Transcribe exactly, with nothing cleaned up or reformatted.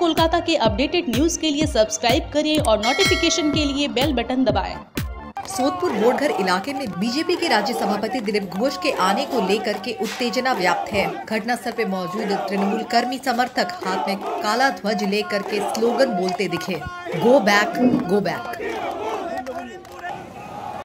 कोलकाता के updated news के लिए सब्सक्राइब करें और नोटिफिकेशन के लिए बेल बटन दबाएं। सोदपुर बोर्डघर इलाके में बीजेपी के राज्य सभापति दिलीप घोष के आने को लेकर के उत्तेजना व्याप्त है। घटनास्थल पर मौजूद तृणमूल कर्मी समर्थक हाथ में काला ध्वज लेकर के स्लोगन बोलते दिखे, गो बैक गो बैक।